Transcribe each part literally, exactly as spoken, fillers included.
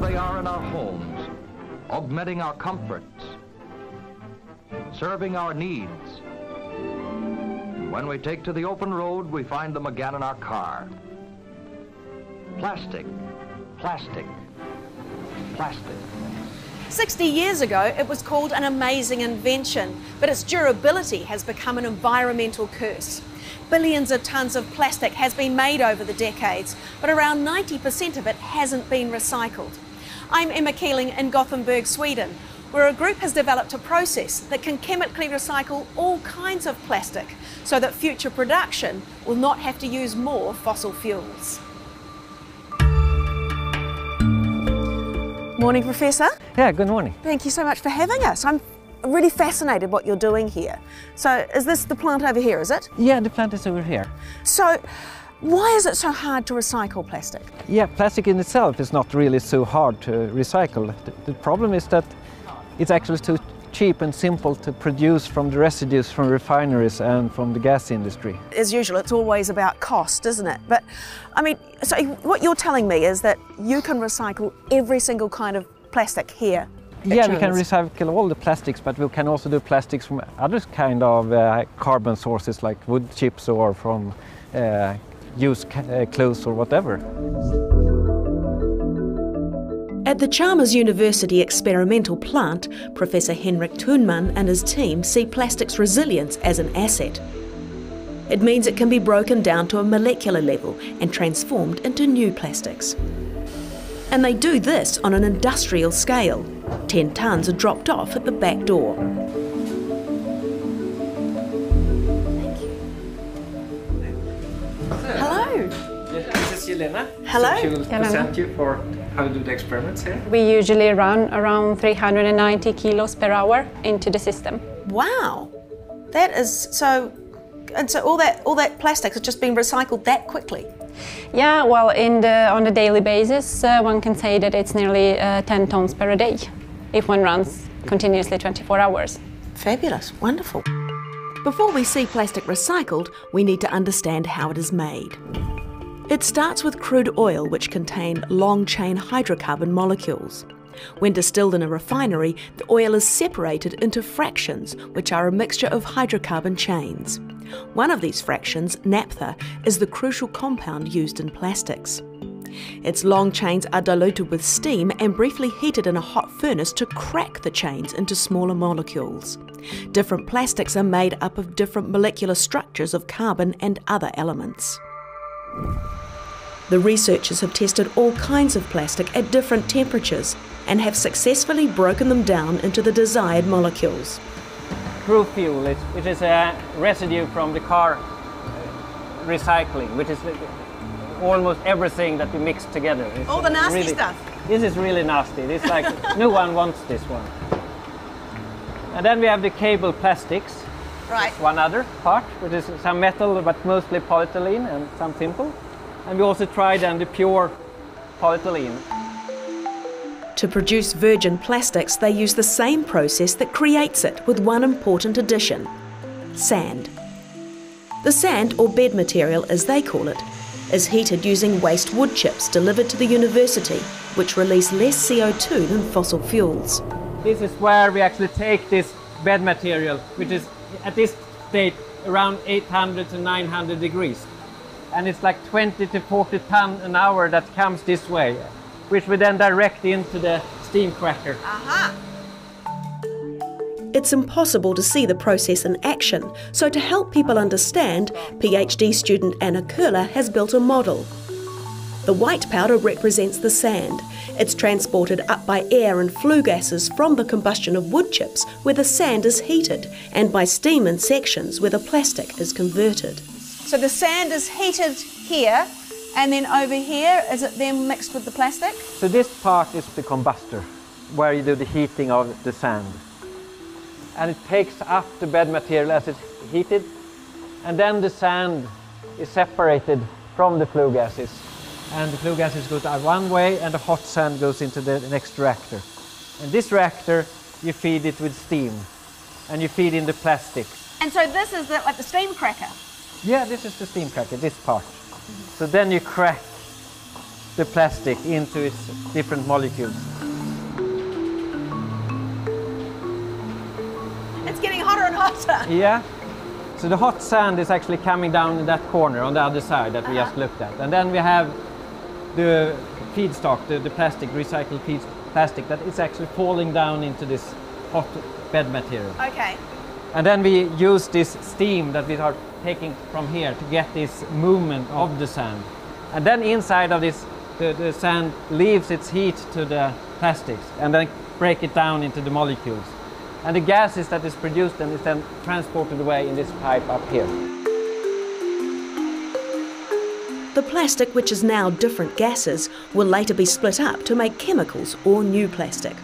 they are in our homes, augmenting our comforts, serving our needs. When we take to the open road, we find them again in our car. Plastic, plastic, plastic. sixty years ago, it was called an amazing invention, but its durability has become an environmental curse. Billions of tons of plastic has been made over the decades, but around ninety percent of it hasn't been recycled. I'm Emma Keeling in Gothenburg, Sweden, where a group has developed a process that can chemically recycle all kinds of plastic so that future production will not have to use more fossil fuels. Morning, Professor. Yeah, good morning. Thank you so much for having us. I'm really fascinated what you're doing here. So is this the plant over here, is it? Yeah, the plant is over here. So why is it so hard to recycle plastic? Yeah, plastic in itself is not really so hard to recycle. The, the problem is that it's actually too cheap and simple to produce from the residues from refineries and from the gas industry. As usual, it's always about cost, isn't it? But, I mean, so what you're telling me is that you can recycle every single kind of plastic here? Yeah, we can recycle all the plastics, but we can also do plastics from other kind of uh, carbon sources like wood chips or from uh, used uh, clothes or whatever. At the Chalmers University experimental plant, Professor Henrik Thunman and his team see plastics resilience as an asset. It means it can be broken down to a molecular level and transformed into new plastics. And they do this on an industrial scale. Ten tonnes are dropped off at the back door. Thank you. Hello. Yeah, this is Yelena. Hello. So she will present you for how to do the experiments here. We usually run around three hundred ninety kilos per hour into the system. Wow, that is so. And so all that all that plastics are just being recycled that quickly. Yeah, well, in the on a daily basis, uh, one can say that it's nearly uh, ten tons per day, if one runs continuously twenty-four hours. Fabulous, wonderful. Before we see plastic recycled, we need to understand how it is made. It starts with crude oil, which contain long-chain hydrocarbon molecules. When distilled in a refinery, the oil is separated into fractions, which are a mixture of hydrocarbon chains. One of these fractions, naphtha, is the crucial compound used in plastics. Its long chains are diluted with steam and briefly heated in a hot furnace to crack the chains into smaller molecules. Different plastics are made up of different molecular structures of carbon and other elements. The researchers have tested all kinds of plastic at different temperatures and have successfully broken them down into the desired molecules. Crude fuel, it, it is a residue from the car recycling, which is almost everything that we mix together. It's all the nasty really, stuff. This is really nasty. This like no one wants this one. And then we have the cable plastics. Right. That's one other part, which is some metal, but mostly polyethylene and some simple. And we also tried then the pure polyethylene. To produce virgin plastics, they use the same process that creates it, with one important addition: sand. The sand, or bed material as they call it, is heated using waste wood chips delivered to the university, which release less C O two than fossil fuels. This is where we actually take this bed material, which is at this state around eight hundred to nine hundred degrees. And it's like twenty to forty tonne an hour that comes this way, which we then direct into the steam cracker. Aha! It's impossible to see the process in action, so to help people understand, PhD student Anna Kurla has built a model. The white powder represents the sand. It's transported up by air and flue gases from the combustion of wood chips, where the sand is heated, and by steam in sections, where the plastic is converted. So the sand is heated here, and then over here, is it then mixed with the plastic? So this part is the combustor, where you do the heating of the sand. And it takes up the bed material as it's heated, and then the sand is separated from the flue gases. And the flue gases go one way, and the hot sand goes into the next reactor. And this reactor, you feed it with steam, and you feed in the plastic. And so this is the, like the steam cracker? Yeah, this is the steam cracker, this part. So then you crack the plastic into its different molecules. It's getting hotter and hotter. Yeah. So the hot sand is actually coming down in that corner on the other side that we uh-huh. just looked at. And then we have the feedstock, the, the plastic, recycled feed, plastic, that is actually falling down into this hot bed material. Okay. And then we use this steam that we are taking from here to get this movement of the sand. And then inside of this, the, the sand leaves its heat to the plastics and then break it down into the molecules. And the gases that is produced and is then transported away in this pipe up here. The plastic, which is now different gases, will later be split up to make chemicals or new plastic.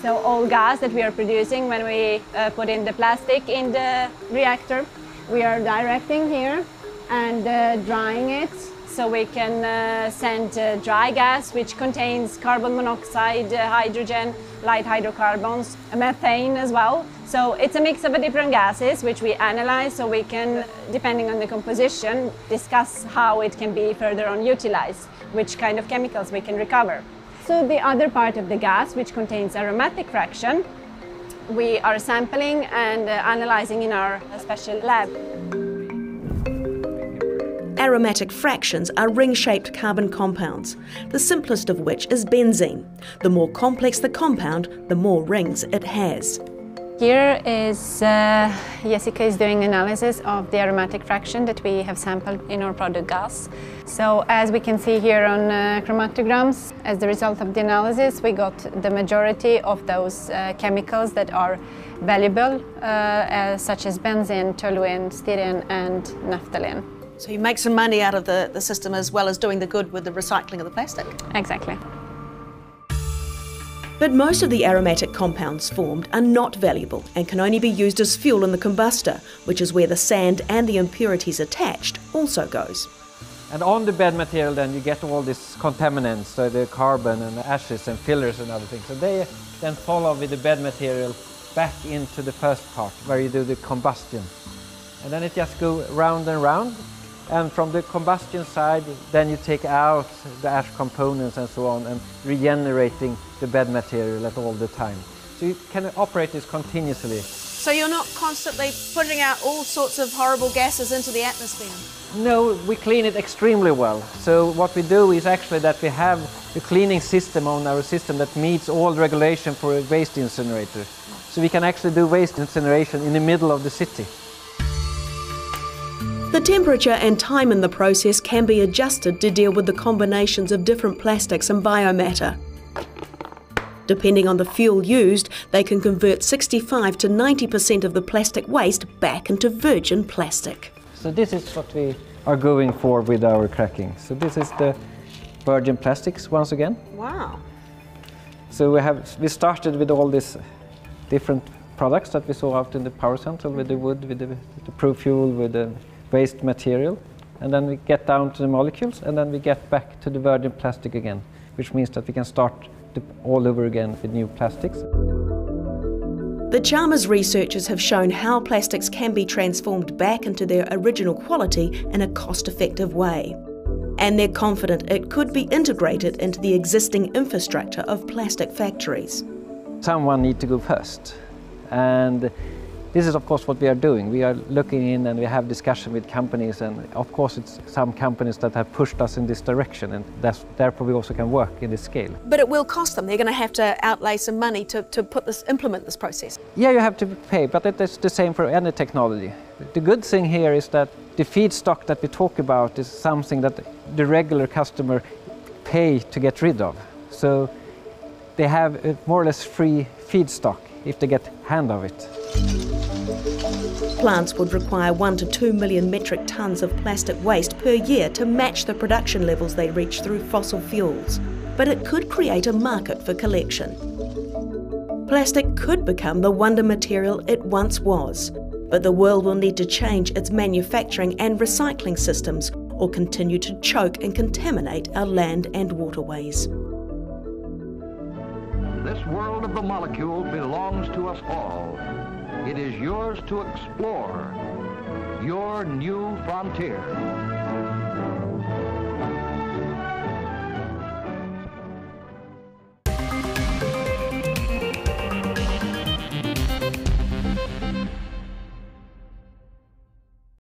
So all gas that we are producing when we uh, put in the plastic in the reactor, we are directing here and uh, drying it so we can uh, send uh, dry gas which contains carbon monoxide, uh, hydrogen, light hydrocarbons, methane as well. So it's a mix of different gases which we analyze so we can, depending on the composition, discuss how it can be further on utilized, which kind of chemicals we can recover. So the other part of the gas, which contains aromatic fraction, we are sampling and uh, analyzing in our uh, special lab. Aromatic fractions are ring-shaped carbon compounds, the simplest of which is benzene. The more complex the compound, the more rings it has. Here is uh, Jessica is doing analysis of the aromatic fraction that we have sampled in our product gas. So as we can see here on uh, chromatograms, as the result of the analysis, we got the majority of those uh, chemicals that are valuable, uh, uh, such as benzene, toluene, styrene, and naphthalene. So you make some money out of the, the system as well as doing the good with the recycling of the plastic. Exactly. But most of the aromatic compounds formed are not valuable and can only be used as fuel in the combustor, which is where the sand and the impurities attached also goes. And on the bed material then you get all these contaminants, so the carbon and the ashes and fillers and other things. So they then follow with the bed material back into the first part where you do the combustion. And then it just goes round and round. And from the combustion side, then you take out the ash components and so on, and regenerating the bed material at all the time. So you can operate this continuously. So you're not constantly putting out all sorts of horrible gases into the atmosphere? No, we clean it extremely well. So what we do is actually that we have a cleaning system on our system that meets all regulation for a waste incinerator. So we can actually do waste incineration in the middle of the city. The temperature and time in the process can be adjusted to deal with the combinations of different plastics and biomatter. Depending on the fuel used, they can convert sixty-five to ninety percent of the plastic waste back into virgin plastic. So this is what we are going for with our cracking. So this is the virgin plastics once again. Wow. So we have we started with all these different products that we saw out in the power center, with the wood, with the, the proof fuel, with the waste material, and then we get down to the molecules, and then we get back to the virgin plastic again, which means that we can start to, all over again with new plastics. The Chalmers researchers have shown how plastics can be transformed back into their original quality in a cost-effective way. And they're confident it could be integrated into the existing infrastructure of plastic factories. Someone needs to go first. And this is, of course, what we are doing. We are looking in and we have discussion with companies, and of course it's some companies that have pushed us in this direction, and that's, therefore we also can work in this scale. But it will cost them. They're going to have to outlay some money to, to put this, implement this process. Yeah, you have to pay, but it's the same for any technology. The good thing here is that the feedstock that we talk about is something that the regular customer pay to get rid of. So they have a more or less free feedstock if they get hand of it. Plants would require one to two million metric tons of plastic waste per year to match the production levels they reach through fossil fuels, but it could create a market for collection. Plastic could become the wonder material it once was, but the world will need to change its manufacturing and recycling systems or continue to choke and contaminate our land and waterways. This world of the molecule belongs to us all. It is yours to explore your new frontier.